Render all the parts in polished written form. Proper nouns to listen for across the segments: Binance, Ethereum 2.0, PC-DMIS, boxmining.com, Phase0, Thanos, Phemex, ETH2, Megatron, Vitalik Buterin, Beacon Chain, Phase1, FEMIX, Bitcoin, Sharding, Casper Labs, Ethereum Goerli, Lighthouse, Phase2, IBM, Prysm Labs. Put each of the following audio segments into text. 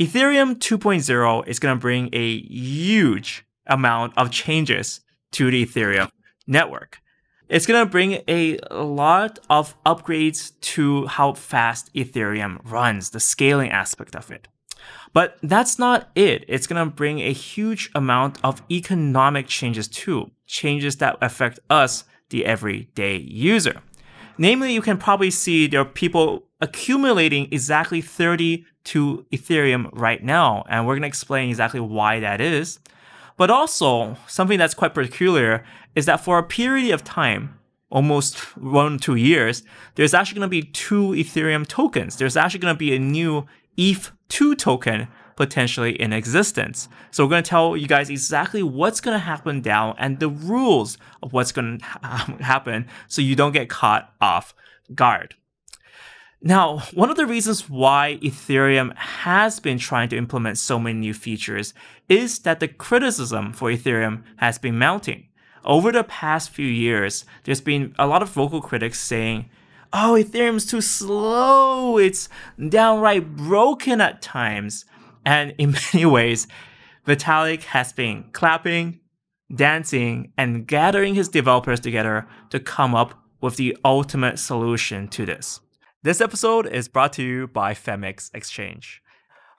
Ethereum 2.0 is going to bring a huge amount of changes to the Ethereum network. It's going to bring a lot of upgrades to how fast Ethereum runs, the scaling aspect of it. But that's not it. It's going to bring a huge amount of economic changes too, changes that affect us, the everyday user. Namely, you can probably see there are people accumulating exactly 30 to Ethereum right now, and we're going to explain exactly why that is. But also, something that's quite peculiar is that for a period of time, almost 1 to 2 years, there's actually going to be 2 Ethereum tokens. There's actually going to be a new ETH2 token potentially in existence. So we're going to tell you guys exactly what's going to happen now and the rules of what's going to happen so you don't get caught off guard. Now, one of the reasons why Ethereum has been trying to implement so many new features is that the criticism for Ethereum has been mounting. Over the past few years, there's been a lot of vocal critics saying, oh, Ethereum's too slow, it's downright broken at times. And in many ways, Vitalik has been clapping, dancing, and gathering his developers together to come up with the ultimate solution to this. This episode is brought to you by FEMIX Exchange.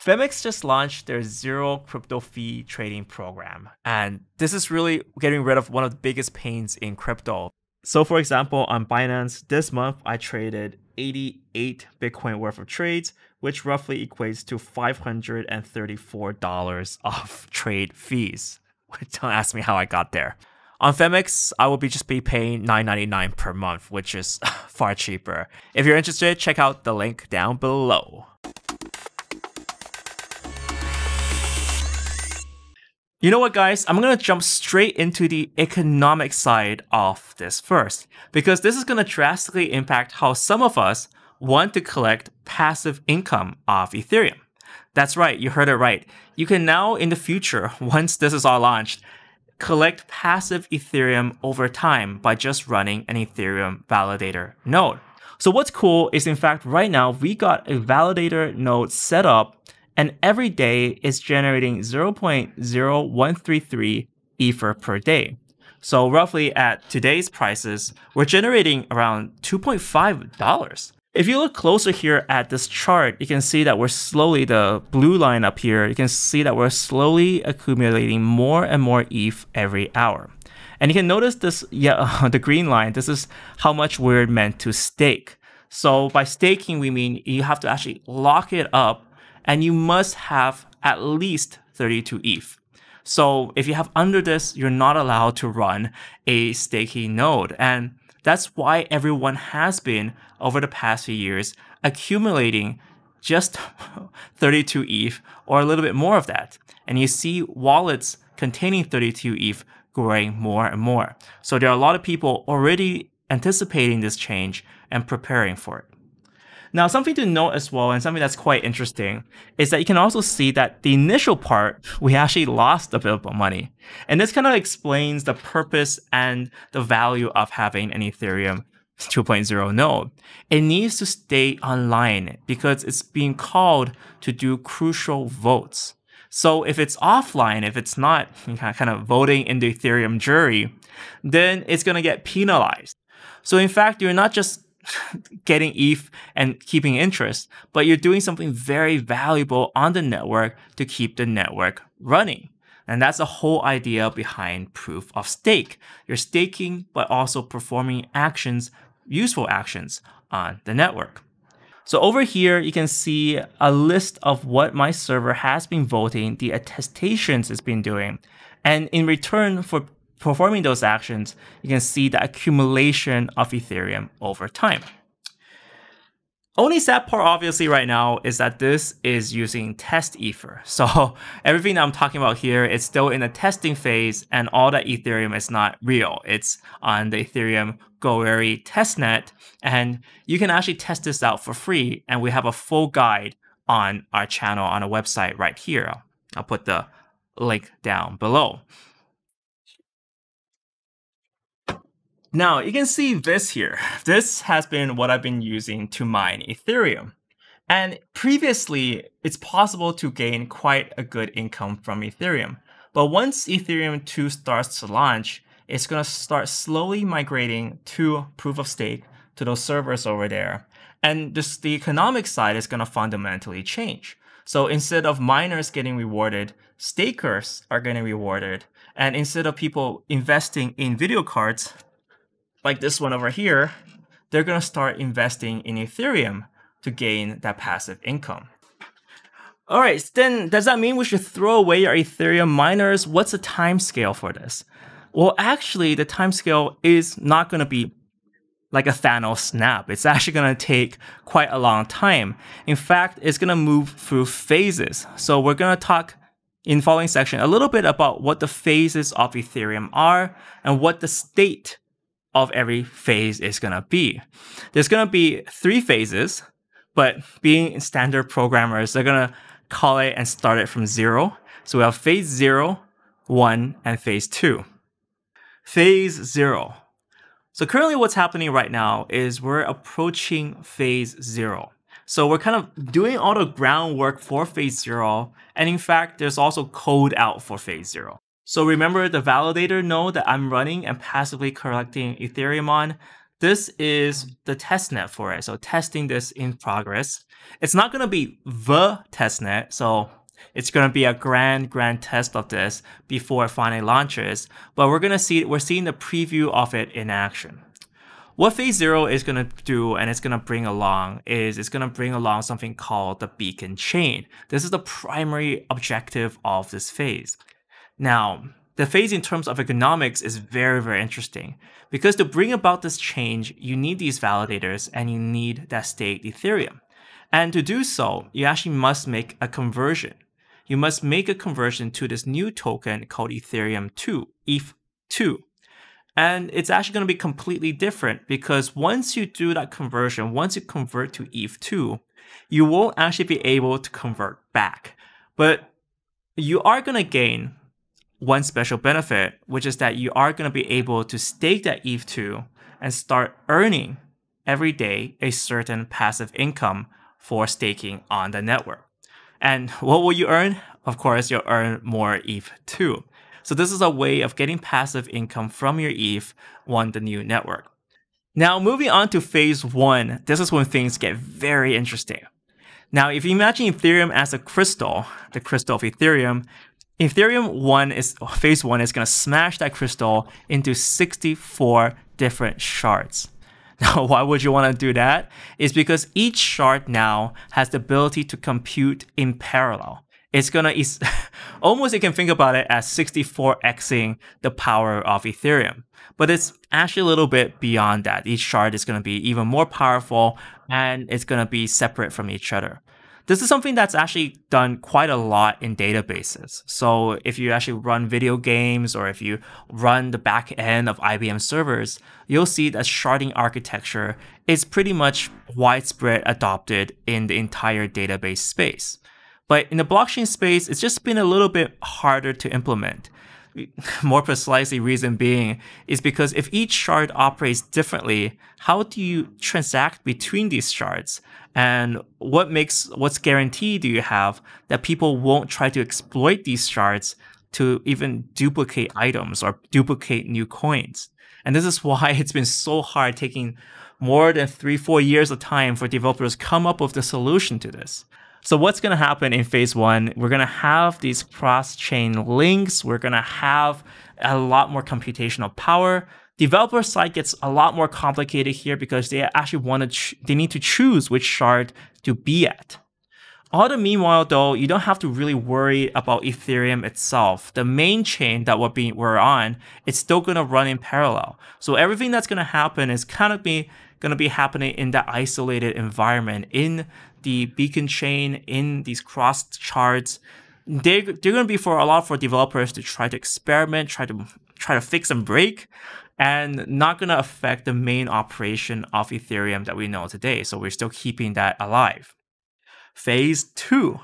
FEMIX just launched their zero crypto fee trading program, and this is really getting rid of one of the biggest pains in crypto. So for example, on Binance this month, I traded 88 Bitcoin worth of trades, which roughly equates to $534 of trade fees. Don't ask me how I got there. On Phemex, I will just be paying $9.99 per month, which is far cheaper. If you're interested, check out the link down below. You know what, guys? I'm going to jump straight into the economic side of this first, because this is going to drastically impact how some of us want to collect passive income off Ethereum. That's right, you heard it right. You can now, in the future, once this is all launched, collect passive Ethereum over time by just running an Ethereum validator node. So what's cool is, in fact, right now, we got a validator node set up, and every day it's generating 0.0133 Ether per day. So roughly at today's prices, we're generating around $2.5. If you look closer here at this chart, you can see that we're slowly, the blue line up here, you can see that we're slowly accumulating more and more ETH every hour. And you can notice this, the green line, this is how much we're meant to stake. So by staking, we mean you have to actually lock it up and you must have at least 32 ETH. So if you have under this, you're not allowed to run a staking node. And that's why everyone has been, over the past few years, accumulating just 32 ETH or a little bit more of that. And you see wallets containing 32 ETH growing more and more. So there are a lot of people already anticipating this change and preparing for it. Now, something to note as well, and something that's quite interesting, is that you can also see that the initial part, we actually lost a bit of money. And this kind of explains the purpose and the value of having an Ethereum 2.0 node. It needs to stay online because it's being called to do crucial votes. So if it's offline, if it's not kind of voting in the Ethereum jury, then it's going to get penalized. So in fact, you're not just getting ETH and keeping interest, but you're doing something very valuable on the network to keep the network running. And that's the whole idea behind proof of stake. You're staking, but also performing actions, useful actions on the network. So over here, you can see a list of what my server has been voting, the attestations it's been doing. And in return for performing those actions, you can see the accumulation of Ethereum over time. Only sad part, obviously, right now is that this is using test Ether. So everything that I'm talking about here is still in the testing phase, and all that Ethereum is not real. It's on the Ethereum Goerli testnet, and you can actually test this out for free. And we have a full guide on our channel on a website right here. I'll put the link down below. Now, you can see this here. This has been what I've been using to mine Ethereum. And previously, it's possible to gain quite a good income from Ethereum. But once Ethereum 2 starts to launch, it's going to start slowly migrating to proof of stake, to those servers over there. And just the economic side is going to fundamentally change. So instead of miners getting rewarded, stakers are getting rewarded. And instead of people investing in video cards, like this one over here, they're going to start investing in Ethereum to gain that passive income. All right, then does that mean we should throw away our Ethereum miners? What's the time scale for this? Well, actually, the time scale is not going to be like a Thanos snap. It's actually going to take quite a long time. In fact, it's going to move through phases. So we're going to talk in the following section a little bit about what the phases of Ethereum are and what the state of every phase is going to be. There's going to be 3 phases, but being standard programmers, they're going to call it and start it from 0. So we have phase 0, 1, and phase 2. Phase 0. So currently what's happening right now is we're approaching phase 0. So we're kind of doing all the groundwork for phase 0. And in fact, there's also code out for phase 0. So remember the validator node that I'm running and passively collecting Ethereum on? This is the testnet for it. So testing this in progress. It's not going to be the testnet. So it's going to be a grand test of this before it finally launches. But we're going to see, we're seeing the preview of it in action. What phase 0 is going to do, and it's going to bring along, is it's going to bring along something called the Beacon Chain. This is the primary objective of this phase. Now, the phase in terms of economics is very interesting, because to bring about this change, you need these validators and you need that staked Ethereum. And to do so, you actually must make a conversion. You must make a conversion to this new token called Ethereum 2, ETH2. And it's actually going to be completely different, because once you do that conversion, once you convert to ETH2, you won't actually be able to convert back. But you are going to gain one special benefit, which is that you are going to be able to stake that ETH2 and start earning every day a certain passive income for staking on the network. And what will you earn? Of course, you'll earn more ETH2. So this is a way of getting passive income from your ETH on the new network. Now, moving on to phase 1, this is when things get very interesting. Now, if you imagine Ethereum as a crystal, the crystal of Ethereum, phase 1 is going to smash that crystal into 64 different shards. Now, why would you want to do that? It's because each shard now has the ability to compute in parallel. It's going to almost, you can think about it as 64xing the power of Ethereum. But it's actually a little bit beyond that. Each shard is going to be even more powerful, and it's going to be separate from each other. This is something that's actually done quite a lot in databases. So if you actually run video games, or if you run the back end of IBM servers, you'll see that sharding architecture is pretty much widespread adopted in the entire database space. But in the blockchain space, it's just been a little bit harder to implement. More precisely, reason being is because if each shard operates differently, how do you transact between these shards? And what's guarantee do you have that people won't try to exploit these shards to even duplicate items or duplicate new coins? And this is why it's been so hard, taking more than 3-4 years of time for developers to come up with the solution to this. So what's going to happen in phase 1? We're going to have these cross-chain links. We're going to have a lot more computational power. Developer side gets a lot more complicated here, because they actually want to, they need to choose which shard to be at. All the meanwhile, though, you don't have to really worry about Ethereum itself. The main chain that we're on, it's still going to run in parallel. So everything that's going to happen is kind of going to be happening in that isolated environment, in the Beacon Chain, in these crossed shards. They're going to be for developers to try to experiment, try to fix and break, and not going to affect the main operation of Ethereum that we know today. So we're still keeping that alive. Phase 2.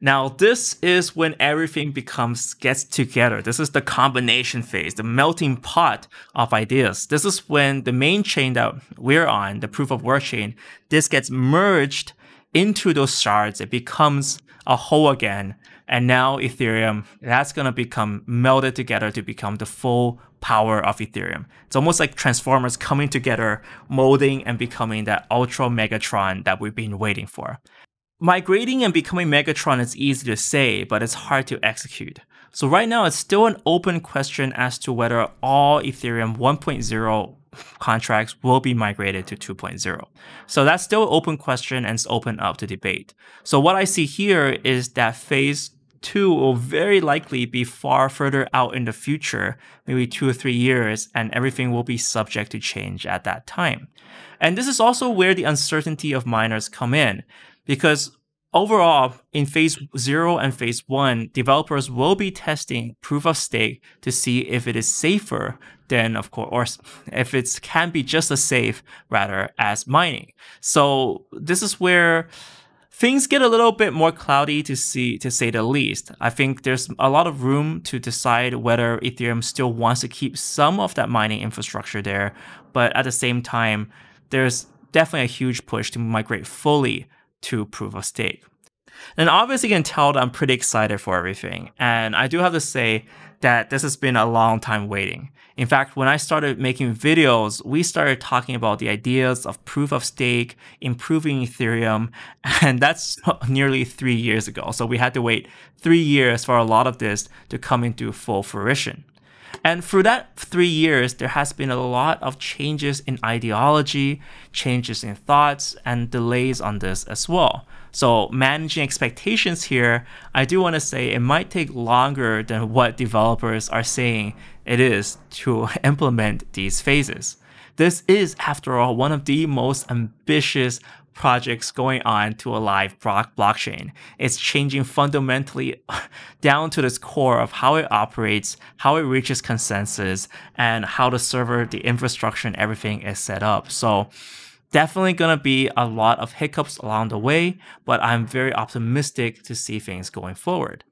Now, this is when everything gets together. This is the combination phase, the melting pot of ideas. This is when the main chain that we're on, the proof of work chain, this gets merged into those shards, it becomes a whole again. And now Ethereum, that's going to become melded together to become the full power of Ethereum. It's almost like Transformers coming together, molding and becoming that ultra Megatron that we've been waiting for. Migrating and becoming Megatron is easy to say, but it's hard to execute. So right now, it's still an open question as to whether all Ethereum 1.0 contracts will be migrated to 2.0. So that's still an open question and it's open up to debate. So what I see here is that phase 2 will very likely be far further out in the future, maybe 2 or 3 years, and everything will be subject to change at that time. And this is also where the uncertainty of miners come in, because overall, in phase 0 and phase 1, developers will be testing proof of stake to see if it is safer than, of course, or if it can be just as safe rather as mining. So this is where things get a little bit more cloudy to say the least. I think there's a lot of room to decide whether Ethereum still wants to keep some of that mining infrastructure there, but at the same time, there's definitely a huge push to migrate fully to proof of stake. And obviously you can tell that I'm pretty excited for everything. And I do have to say that this has been a long time waiting. In fact, when I started making videos, we started talking about the ideas of proof of stake, improving Ethereum, and that's nearly 3 years ago. So we had to wait 3 years for a lot of this to come into full fruition. And through that 3 years, there has been a lot of changes in ideology, changes in thoughts, and delays on this as well. So managing expectations here, I do want to say it might take longer than what developers are saying it is to implement these phases. This is, after all, one of the most ambitious projects going on to a live blockchain. It's changing fundamentally down to this core of how it operates, how it reaches consensus, and how the server, the infrastructure, and everything is set up. So definitely going to be a lot of hiccups along the way, but I'm very optimistic to see things going forward.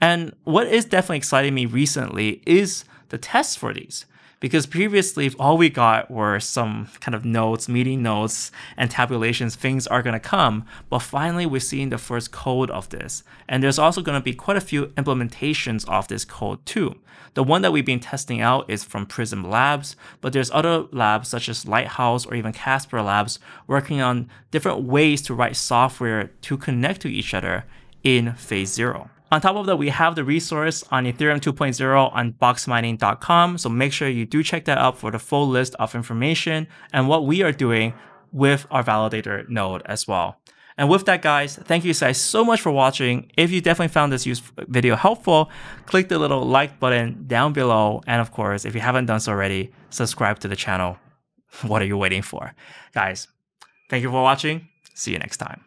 And what is definitely exciting me recently is the tests for these. Because previously, all we got were some kind of notes, meeting notes, and tabulations, things are going to come. But finally, we're seeing the first code of this. And there's also going to be quite a few implementations of this code too. The one that we've been testing out is from Prysm Labs, but there's other labs such as Lighthouse or even Casper Labs working on different ways to write software to connect to each other in phase 0. On top of that, we have the resource on Ethereum 2.0 on boxmining.com, so make sure you do check that out for the full list of information and what we are doing with our validator node as well. And with that, guys, thank you guys so much for watching. If you definitely found this video helpful, click the little like button down below. And of course, if you haven't done so already, subscribe to the channel. What are you waiting for? Guys, thank you for watching. See you next time.